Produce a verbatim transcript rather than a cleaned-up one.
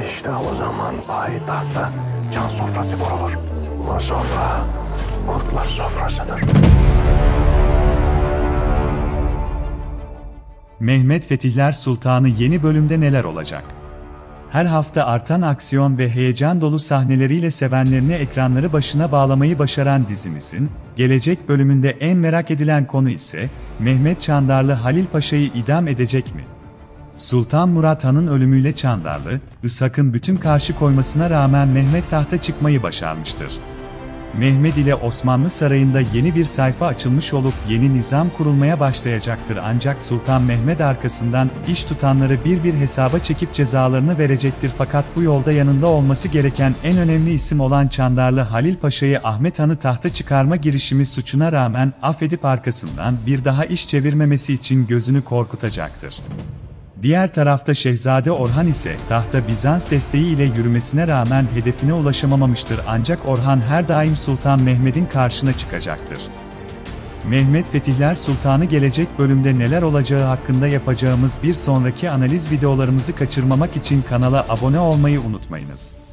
İşte o zaman payitahtta can sofrası kurulur. O sofra kurtlar sofrasıdır. Mehmed Fetihler Sultanı yeni bölümde neler olacak? Her hafta artan aksiyon ve heyecan dolu sahneleriyle sevenlerini ekranları başına bağlamayı başaran dizimizin, gelecek bölümünde en merak edilen konu ise, Mehmet Çandarlı Halil Paşa'yı idam edecek mi? Sultan Murat Han'ın ölümüyle Çandarlı, Ishak'ın bütün karşı koymasına rağmen Mehmet tahta çıkmayı başarmıştır. Mehmed ile Osmanlı Sarayı'nda yeni bir sayfa açılmış olup yeni nizam kurulmaya başlayacaktır ancak Sultan Mehmed arkasından iş tutanları bir bir hesaba çekip cezalarını verecektir fakat bu yolda yanında olması gereken en önemli isim olan Çandarlı Halil Paşa'yı Ahmet Han'ı tahta çıkarma girişimi suçuna rağmen affedip arkasından bir daha iş çevirmemesi için gözünü korkutacaktır. Diğer tarafta Şehzade Orhan ise tahta Bizans desteği ile yürümesine rağmen hedefine ulaşamamıştır ancak Orhan her daim Sultan Mehmed'in karşına çıkacaktır. Mehmed Fetihler Sultanı gelecek bölümde neler olacağı hakkında yapacağımız bir sonraki analiz videolarımızı kaçırmamak için kanala abone olmayı unutmayınız.